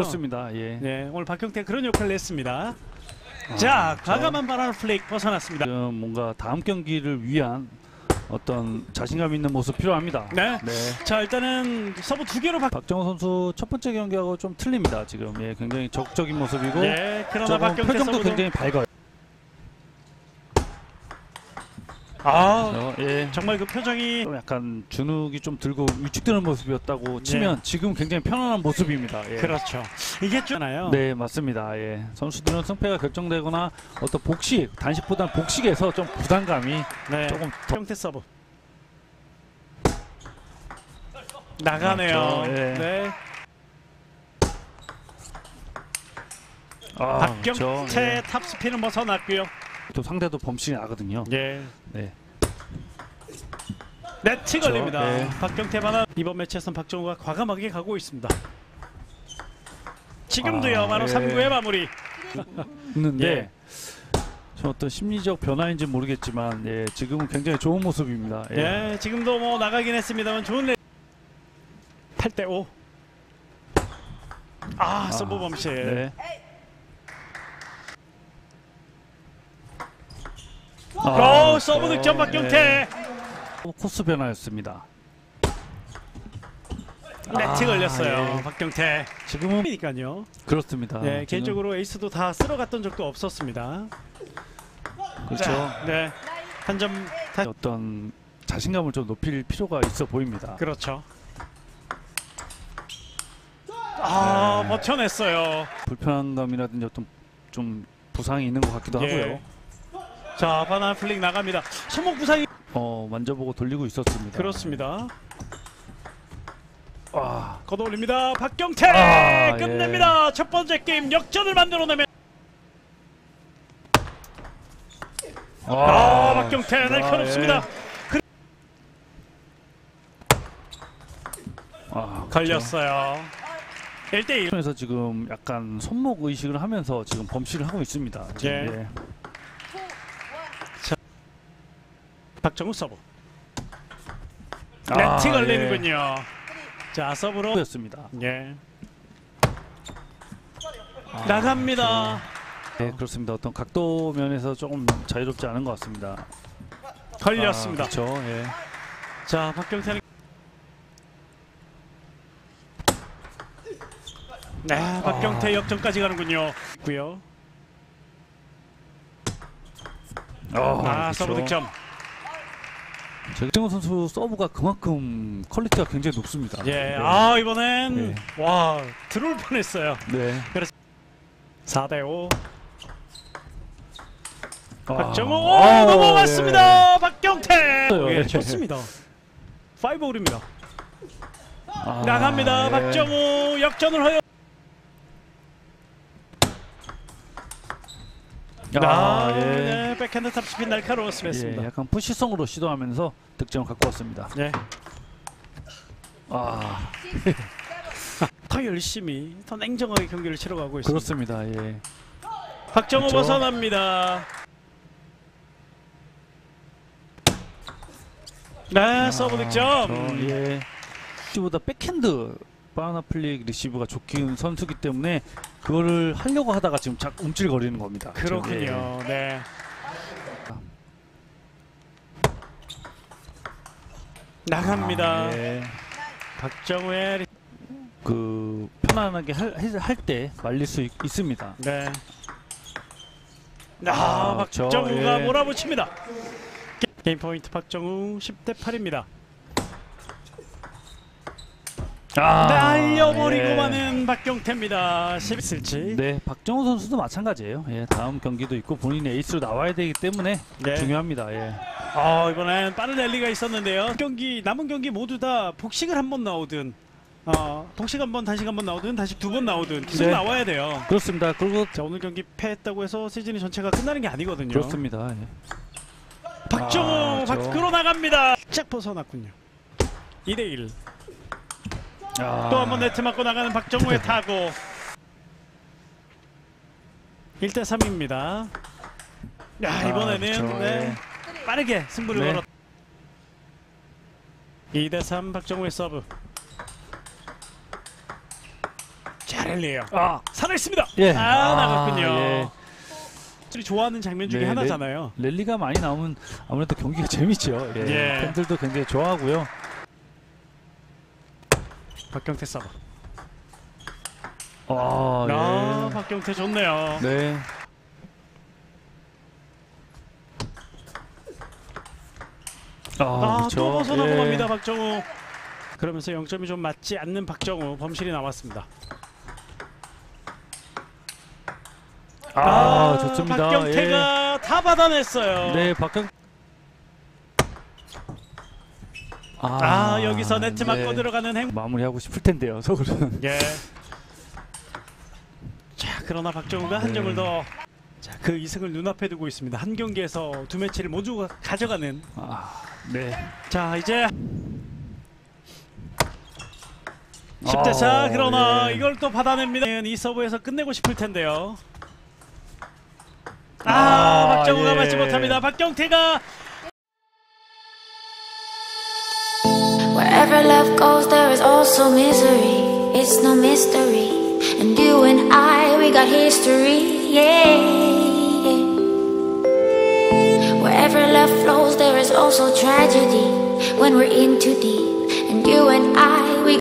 그렇습니다. 예. 네, 오늘 박경태 그런 역할을 했습니다. 자, 과감한 바람 플레이크 벗어났습니다. 뭔가 다음 경기를 위한 어떤 자신감 있는 모습 필요합니다. 네. 네. 자, 일단은 서브 두 개로 박정우 선수 첫 번째 경기하고 좀 틀립니다. 지금 예, 굉장히 적극적인 모습이고, 네, 그러나 박경태 표정도 굉장히 밝아요. 아, 예. 정말 그 표정이 약간 주눅이 좀 들고 위축되는 모습이었다고 치면 예. 지금 굉장히 편안한 모습입니다. 예. 그렇죠. 이게 잖아요. 네, 맞습니다. 예. 선수들은 승패가 결정되거나 어떤 복식, 단식보다는 복식에서 좀 부담감이 네. 조금 더. 경태 서브 나가네요. 예. 네. 아, 박경태 예. 탑스핀은 벗어났고요. 또 상대도 범신이 나거든요. 예. 네. 네트 걸립니다. 네. 박경태 반환. 이번 매치에서는 박정우가 과감하게 가고 있습니다. 지금도요. 바로 예. 3구의 마무리. 있는데 예. 어떤 심리적 변화인지 모르겠지만 예, 지금은 굉장히 좋은 모습입니다. 예. 예, 지금도 뭐 나가긴 했습니다만 좋은 8대5. 아, 선보범 씨. 네. 아, 서브 득점 박경태. 네. 코스 변화였습니다. 네트 걸렸어요. 예. 박경태. 지금은 그러니까요. 그렇습니다. 네, 지금. 개인적으로 에이스도 다 쓸어갔던 적도 없었습니다. 그렇죠. 네. 한 점 어떤 자신감을 좀 높일 필요가 있어 보입니다. 그렇죠. 아, 네. 버텨냈어요. 불편함이라든지 어떤 좀 부상이 있는 것 같기도 예. 하고요. 자, 바나나 플릭 나갑니다. 손목 부상이 만져보고 돌리고 있었습니다. 그렇습니다. 와, 걷어올립니다. 박경태 끝냅니다. 예. 첫 번째 게임 역전을 만들어내면 박경태 날카롭습니다. 예. 걸렸어요. 1대1 에서 지금 약간 손목 의식을 하면서 지금 범실을 하고 있습니다. 지금, 예. 예. 박정우 서브. 네트 걸리는군요. 예. 자, 서브로 였습니다. 예. 나갑니다. 네, 그렇습니다. 어떤 각도 면에서 조금 자유롭지 않은 것 같습니다. 걸렸습니다. 그렇죠. 예. 자, 박경태는 네, 박경태 역전까지 가는군요. 고요. 서브 득점. 박정우 선수 서브가 그만큼 퀄리티가 굉장히 높습니다. 예, 네. 아 이번엔 네. 와 들어올 뻔했어요. 네. 그래서 4대5. 박정우 넘어갔습니다. 예. 박경태. 예, 좋습니다. 5홀입니다. 나갑니다. 예. 박정우 역전을 허용. 네, 백핸드 탑스핀 날카로웠습니다. 예, 약간 푸시성으로 시도하면서 득점을 갖고 왔습니다. 네. 더 열심히, 더 냉정하게 경기를 치러가고 있습니다. 그렇습니다. 예. 박정우 그렇죠. 벗어납니다. 네, 서브 득점. 예. 보다 백핸드. 바나나 플릭 리시브가 좋긴 선수기 때문에 그거를 하려고 하다가 지금 움찔거리는 겁니다. 그렇군요. 네. 네. 나갑니다. 네. 박정우의 그 편안하게 할 때 말릴 수 있습니다. 네. 박정우가 예. 몰아붙입니다. 게임 포인트 박정우 10대 8입니다. 날려버리고 마는 예. 박경태입니다. 10일치. 네, 박정우 선수도 마찬가지예요. 예, 다음 경기도 있고 본인의 에이스로 나와야 되기 때문에 네. 중요합니다. 예. 이번엔 빠른 랠리가 있었는데요. 경기 남은 경기 모두 다 복식을 한번 나오든, 복식 한번 단식 한번 나오든 다시 두 번 나오든 계속 네. 나와야 돼요. 그렇습니다. 그리고 자, 오늘 경기 패했다고 해서 시즌이 전체가 끝나는 게 아니거든요. 그렇습니다. 예. 박정우 밖으로 나갑니다. 쫙 벗어났군요. 2대1. 또 한 번 네트 맞고 나가는 박정우의 타고 1대3입니다. 야, 이번에는 네, 빠르게 승부를 걸었. 2대3 박정우의 서브. 잘 사렐리에요. 아, 살아있습니다. 예. 아, 나갔군요. 예. 좋아하는 장면 중에 네, 하나잖아요. 랠리가 많이 나오면 아무래도 경기가 재밌죠. 예. 예. 팬들도 굉장히 좋아하고요. 박경태 서버. 아, 아 예. 박경태 좋네요. 네. 아, 또 벗어나고 맙니다, 예. 박정우. 그러면서 0점이 좀 맞지 않는 박정우, 범실이 나왔습니다. 아, 좋습니다. 박경태가 예. 다 받아냈어요. 네, 아, 여기서 네트 맞고 네. 들어가는 행 마무리하고 싶을 텐데요, 속으로는. 예. 자, 그러나 박정우가 한 점을 더. 자, 그 2승을 눈앞에 두고 있습니다. 한 경기에서 두 매치를 모두 가져가는. 아, 네. 자, 이제 10대 4. 그러나 예. 이걸 또 받아냅니다. 이 서브에서 끝내고 싶을 텐데요. 아, 박정우가 예. 맞지 못합니다. 박경태가 Wherever love goes there is also misery. It's no mystery. And you and I we got history. Yeah. Wherever love flows there is also tragedy when we're in too deep. And you and I we